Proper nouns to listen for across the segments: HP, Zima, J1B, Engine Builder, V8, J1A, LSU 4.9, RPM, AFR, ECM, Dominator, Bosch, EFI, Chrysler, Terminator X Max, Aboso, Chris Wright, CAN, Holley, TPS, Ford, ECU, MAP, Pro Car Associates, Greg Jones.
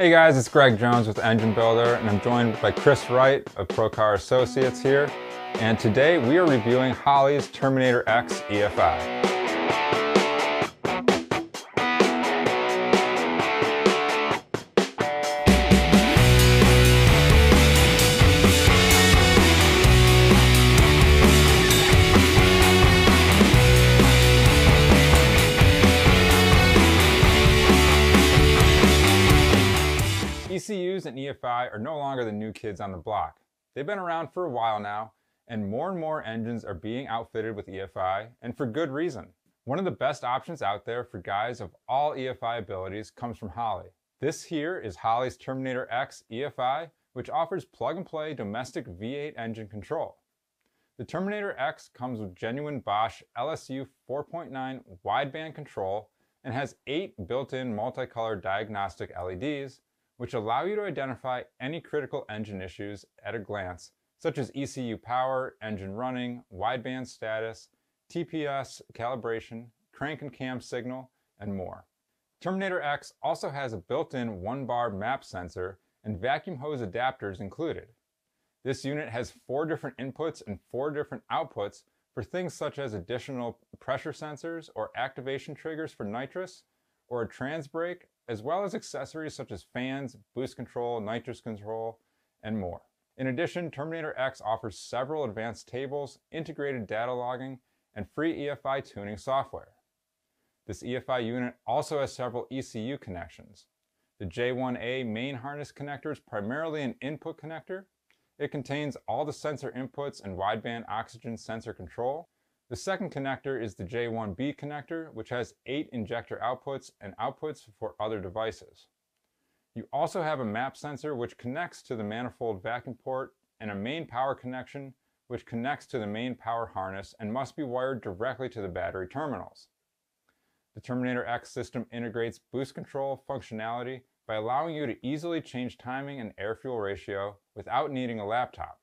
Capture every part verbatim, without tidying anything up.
Hey guys, it's Greg Jones with Engine Builder, and I'm joined by Chris Wright of Pro Car Associates here. And today we are reviewing Holley's Terminator X E F I. E C Us and E F I are no longer the new kids on the block. They've been around for a while now, and more and more engines are being outfitted with E F I, and for good reason. One of the best options out there for guys of all E F I abilities comes from Holley. This here is Holley's Terminator X E F I, which offers plug-and-play domestic V eight engine control. The Terminator X comes with genuine Bosch L S U four point nine wideband control and has eight built-in multicolor diagnostic L E Ds, which allow you to identify any critical engine issues at a glance, such as E C U power, engine running, wideband status, T P S calibration, crank and cam signal, and more. Terminator X also has a built-in one-bar MAP sensor and vacuum hose adapters included. This unit has four different inputs and four different outputs for things such as additional pressure sensors or activation triggers for nitrous or a trans brake, as well as accessories such as fans, boost control, nitrous control, and more. In addition, Terminator X offers several advanced tables, integrated data logging, and free E F I tuning software. This E F I unit also has several E C U connections. The J one A main harness connector is primarily an input connector. It contains all the sensor inputs and wideband oxygen sensor control. The second connector is the J one B connector, which has eight injector outputs and outputs for other devices. You also have a MAP sensor, which connects to the manifold vacuum port, and a main power connection, which connects to the main power harness and must be wired directly to the battery terminals. The Terminator X system integrates boost control functionality by allowing you to easily change timing and air-fuel ratio without needing a laptop.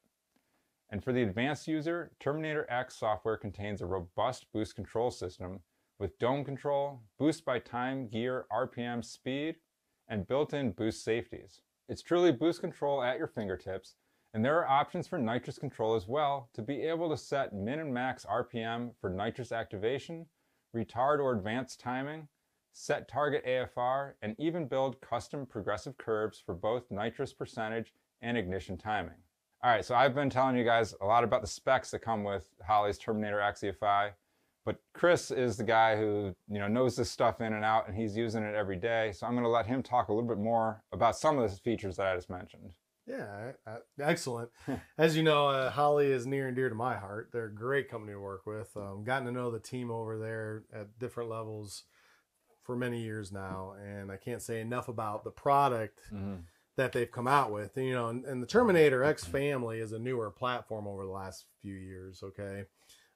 And for the advanced user, Terminator X software contains a robust boost control system with dome control, boost by time, gear, R P M, speed, and built-in boost safeties. It's truly boost control at your fingertips, and there are options for nitrous control as well to be able to set min and max R P M for nitrous activation, retard or advance timing, set target A F R, and even build custom progressive curves for both nitrous percentage and ignition timing. All right, so I've been telling you guys a lot about the specs that come with Holley's Terminator X E F I, but Chris is the guy who you know knows this stuff in and out, and he's using it every day. So I'm going to let him talk a little bit more about some of the features that I just mentioned. Yeah, uh, excellent. As you know, uh, Holley is near and dear to my heart. They're a great company to work with. Um, gotten to know the team over there at different levels for many years now, and I can't say enough about the product. Mm-hmm. That they've come out with, you know, and, and the Terminator X family is a newer platform over the last few years. Okay.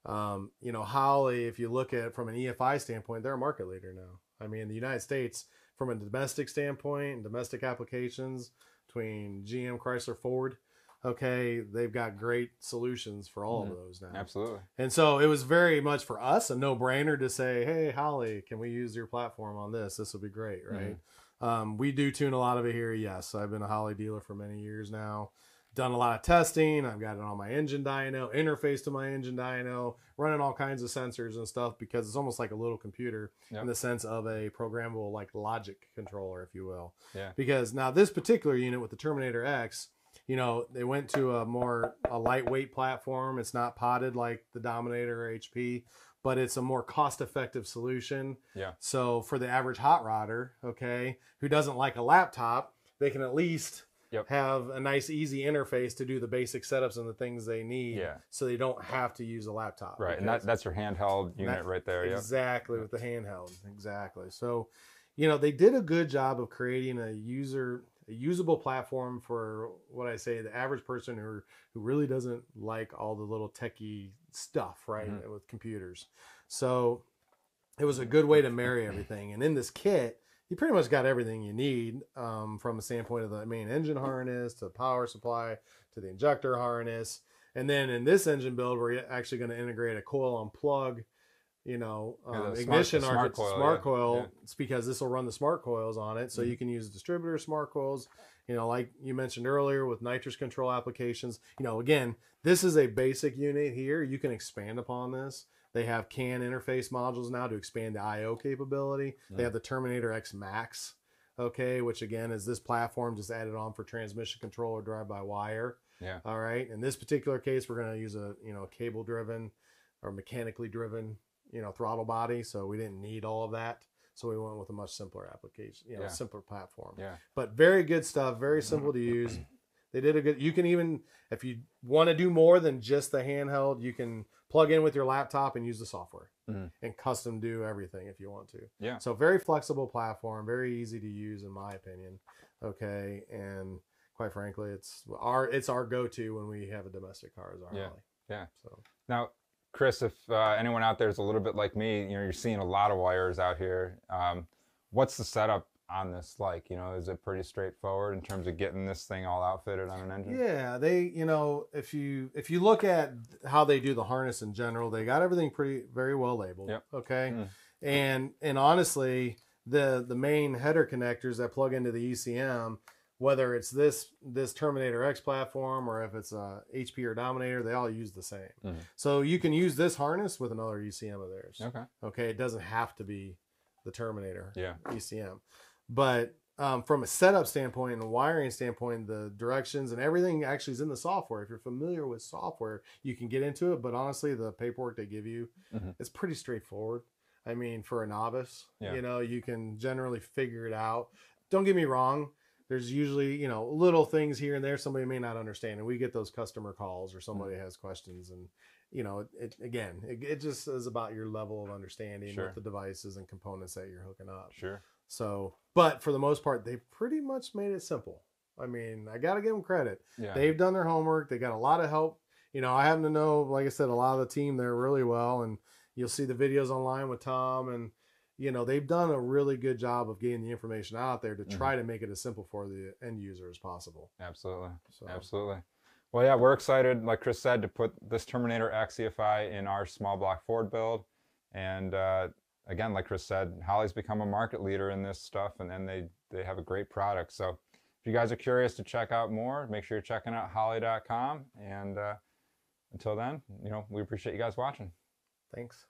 Um, you know, Holley, if you look at it from an E F I standpoint, they're a market leader now. I mean, the United States, from a domestic standpoint and domestic applications between G M, Chrysler, Ford, okay, they've got great solutions for all mm-hmm. of those now. Absolutely. And so it was very much for us a no brainer to say, hey, Holley, can we use your platform on this? This would be great. Right. Mm-hmm. Um, we do tune a lot of it here. Yes, I've been a Holley dealer for many years now. Done a lot of testing. I've got it on my engine dyno, interface to my engine dyno, running all kinds of sensors and stuff because it's almost like a little computer yep. in the sense of a programmable like logic controller, if you will. Yeah. Because now this particular unit with the Terminator X, you know, they went to a more a lightweight platform. It's not potted like the Dominator or H P, but it's a more cost-effective solution. Yeah. So for the average hot rodder, okay, who doesn't like a laptop, they can at least yep. have a nice, easy interface to do the basic setups and the things they need yeah. so they don't have to use a laptop. Right, and that, that's your handheld unit that, right there. Exactly, yep. with the handheld, exactly. So, you know, they did a good job of creating a user... a usable platform for what I say the average person who who really doesn't like all the little techie stuff, right? Mm-hmm. With computers. So it was a good way to marry everything. And in this kit, you pretty much got everything you need um, from a standpoint of the main engine harness to the power supply to the injector harness. And then in this engine build, we're actually going to integrate a coil on plug you know, um, yeah, ignition smart, smart coil. Smart yeah. coil yeah. It's because this will run the smart coils on it. So mm-hmm. you can use distributor smart coils, you know, like you mentioned earlier with nitrous control applications. You know, again, this is a basic unit here. You can expand upon this. They have CAN interface modules now to expand the I O capability. Mm-hmm. They have the Terminator X Max, okay, which again is this platform just added on for transmission control or drive-by-wire. Yeah. All right. In this particular case, we're going to use a, you know, cable-driven or mechanically driven, you know, throttle body. So we didn't need all of that. So we went with a much simpler application, you know, yeah. simpler platform. Yeah. But very good stuff. Very simple to use. They did a good, you can even, if you want to do more than just the handheld, you can plug in with your laptop and use the software mm-hmm. and custom do everything if you want to. Yeah. So very flexible platform, very easy to use in my opinion. Okay. And quite frankly, it's our, it's our go-to when we have a domestic car is our yeah. Holley. Yeah. So now, Chris, if uh, anyone out there is a little bit like me, you know, you're seeing a lot of wires out here. Um, what's the setup on this like? You know, is it pretty straightforward in terms of getting this thing all outfitted on an engine? Yeah, they, you know, if you if you look at how they do the harness in general, they got everything pretty very well labeled. Yep. Okay, mm. and and honestly, the the main header connectors that plug into the E C M, whether it's this this Terminator X platform or if it's a H P or Dominator, they all use the same. Mm-hmm. So you can use this harness with another E C M of theirs. Okay. Okay, it doesn't have to be the Terminator yeah. E C M. But um, from a setup standpoint and a wiring standpoint, the directions and everything actually is in the software. If you're familiar with software, you can get into it. But honestly, the paperwork they give you, mm-hmm. it's pretty straightforward. I mean, for a novice, yeah. you know, you can generally figure it out. Don't get me wrong. There's usually, you know, little things here and there somebody may not understand. And we get those customer calls or somebody has questions. And, you know, it, it, again, it, it just is about your level of understanding sure. with the devices and components that you're hooking up. Sure. So, but for the most part, they pretty much made it simple. I mean, I got to give them credit. Yeah. They've done their homework. They got a lot of help. You know, I happen to know, like I said, a lot of the team there really well. And you'll see the videos online with Tom and, you know, they've done a really good job of getting the information out there to try mm-hmm. to make it as simple for the end user as possible. Absolutely. So. Absolutely. Well, yeah, we're excited, like Chris said, to put this Terminator X E F I in our small block Ford build. And uh, again, like Chris said, Holley's become a market leader in this stuff, and then they, they have a great product. So if you guys are curious to check out more, make sure you're checking out Holley dot com. And uh, until then, you know, we appreciate you guys watching. Thanks.